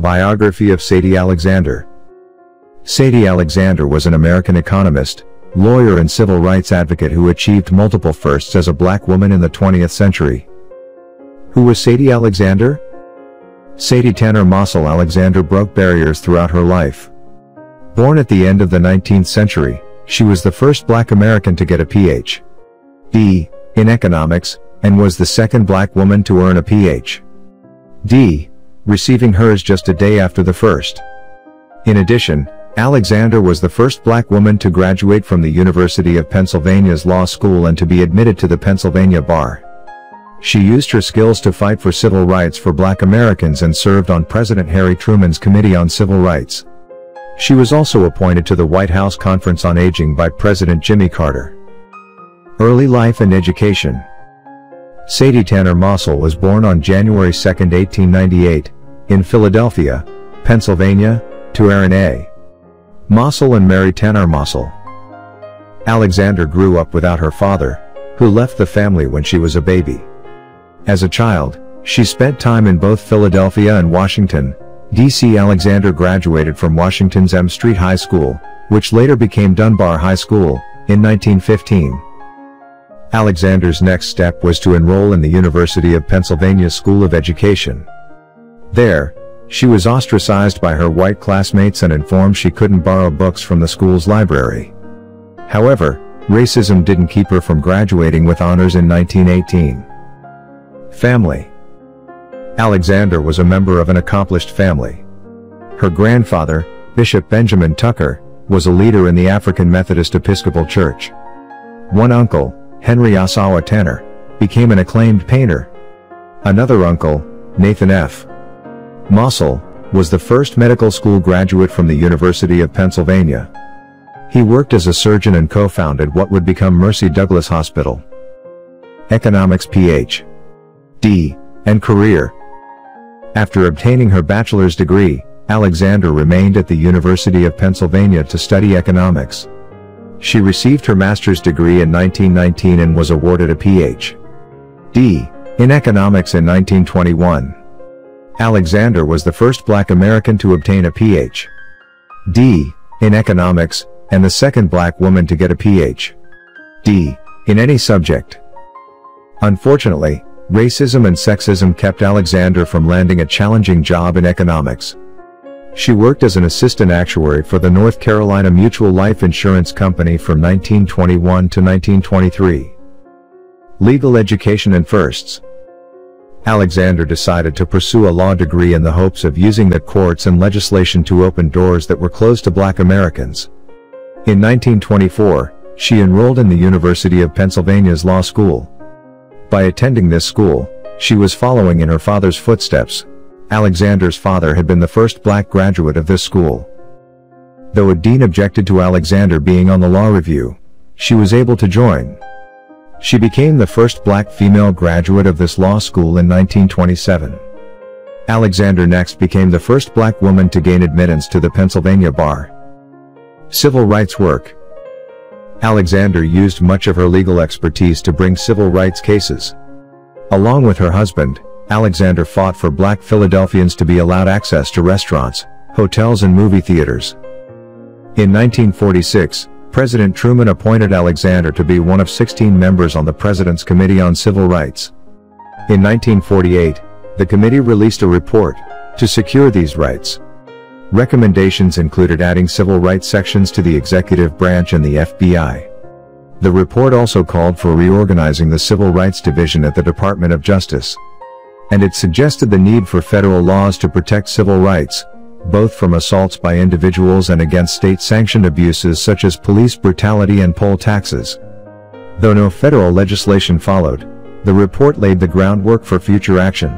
Biography of Sadie Alexander. Sadie Alexander was an American economist, lawyer, and civil rights advocate who achieved multiple firsts as a black woman in the 20th century. Who was Sadie Alexander? Sadie Tanner Mossell Alexander broke barriers throughout her life. Born at the end of the 19th century, she was the first black American to get a Ph.D. in economics, and was the second black woman to earn a Ph.D., receiving hers just a day after the first. In addition, Alexander was the first black woman to graduate from the University of Pennsylvania's law school and to be admitted to the Pennsylvania bar. She used her skills to fight for civil rights for black Americans and served on President Harry Truman's Committee on Civil Rights. She was also appointed to the White House Conference on Aging by President Jimmy Carter. Early life and education. Sadie Tanner Mossell was born on January 2, 1898, in Philadelphia, Pennsylvania, to Aaron A. Mossell and Mary Tanner Mossell. Alexander grew up without her father, who left the family when she was a baby. As a child, she spent time in both Philadelphia and Washington, D.C. Alexander graduated from Washington's M Street High School, which later became Dunbar High School, in 1915. Alexander's next step was to enroll in the University of Pennsylvania School of Education. There, she was ostracized by her white classmates and informed she couldn't borrow books from the school's library. However, racism didn't keep her from graduating with honors in 1918. Family. Alexander was a member of an accomplished family. Her grandfather, Bishop Benjamin Tucker, was a leader in the African Methodist Episcopal Church. One uncle, Henry Asawa Tanner, became an acclaimed painter. Another uncle, Nathan F. Mossell, was the first medical school graduate from the University of Pennsylvania. He worked as a surgeon and co-founded what would become Mercy Douglas Hospital. Economics Ph.D. and career. After obtaining her bachelor's degree, Alexander remained at the University of Pennsylvania to study economics. She received her master's degree in 1919 and was awarded a Ph.D. in economics in 1921. Alexander was the first black American to obtain a Ph.D. in economics, and the second black woman to get a Ph.D. in any subject. Unfortunately, racism and sexism kept Alexander from landing a challenging job in economics. She worked as an assistant actuary for the North Carolina Mutual Life Insurance Company from 1921 to 1923. Legal education and firsts. Alexander decided to pursue a law degree in the hopes of using the courts and legislation to open doors that were closed to black Americans. In 1924, she enrolled in the University of Pennsylvania's law school. By attending this school, she was following in her father's footsteps. Alexander's father had been the first black graduate of this school. Though a dean objected to Alexander being on the law review, she was able to join. She became the first black female graduate of this law school in 1927. Alexander next became the first black woman to gain admittance to the Pennsylvania bar. Civil rights work. Alexander used much of her legal expertise to bring civil rights cases. Along with her husband, Alexander fought for black Philadelphians to be allowed access to restaurants, hotels, and movie theaters. In 1946, President Truman appointed Alexander to be one of 16 members on the President's Committee on Civil Rights. In 1948, the committee released a report to secure these rights. Recommendations included adding civil rights sections to the executive branch and the FBI. The report also called for reorganizing the Civil Rights Division at the Department of Justice. And it suggested the need for federal laws to protect civil rights, both from assaults by individuals and against state-sanctioned abuses such as police brutality and poll taxes. Though no federal legislation followed, the report laid the groundwork for future action.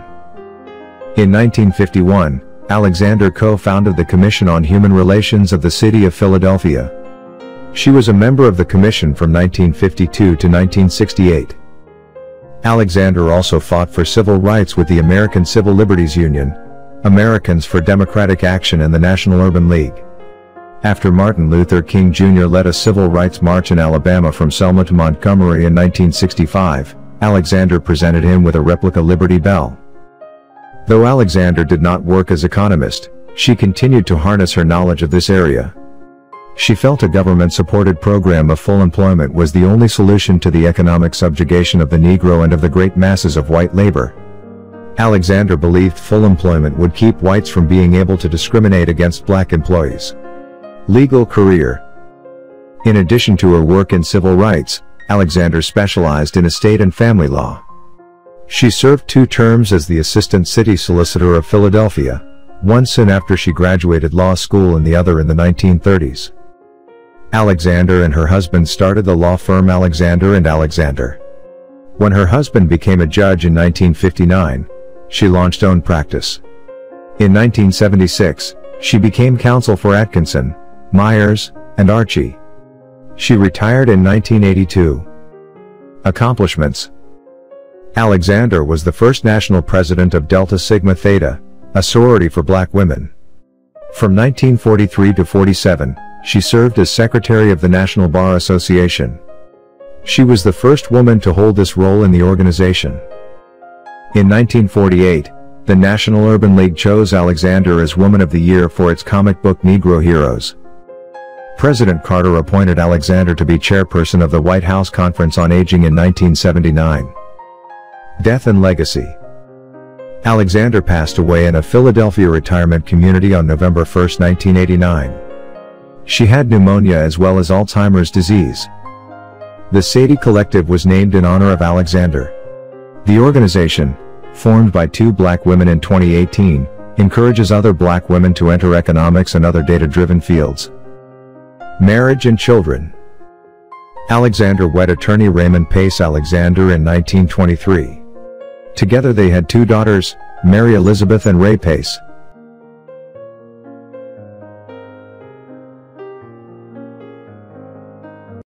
In 1951, Alexander co-founded the Commission on Human Relations of the City of Philadelphia. She was a member of the commission from 1952 to 1968. Alexander also fought for civil rights with the American Civil Liberties Union, Americans for Democratic Action, and the National Urban League. After Martin Luther King Jr. led a civil rights march in Alabama from Selma to Montgomery in 1965, Alexander presented him with a replica Liberty Bell. Though Alexander did not work as economist, she continued to harness her knowledge of this area. She felt a government-supported program of full employment was the only solution to the economic subjugation of the Negro and of the great masses of white labor. Alexander believed full employment would keep whites from being able to discriminate against black employees. Legal career. In addition to her work in civil rights, Alexander specialized in estate and family law. She served 2 terms as the assistant city solicitor of Philadelphia, one soon after she graduated law school and the other in the 1930s. Alexander and her husband started the law firm Alexander and Alexander. When her husband became a judge in 1959, she launched own practice. In 1976, she became counsel for Atkinson, Myers, and Archie. She retired in 1982. Accomplishments. Alexander was the first national president of Delta Sigma Theta, a sorority for black women. From 1943 to 47, she served as secretary of the National Bar Association. She was the first woman to hold this role in the organization. In 1948, the National Urban League chose Alexander as Woman of the Year for its comic book Negro Heroes. President Carter appointed Alexander to be chairperson of the White House Conference on Aging in 1979. Death and legacy. Alexander passed away in a Philadelphia retirement community on November 1, 1989. She had pneumonia as well as Alzheimer's disease. The Sadie Collective was named in honor of Alexander. The organization, formed by 2 black women in 2018, encourages other black women to enter economics and other data-driven fields. Marriage and children. Alexander wed attorney Raymond Pace Alexander in 1923. Together they had 2 daughters, Mary Elizabeth and Ray Pace.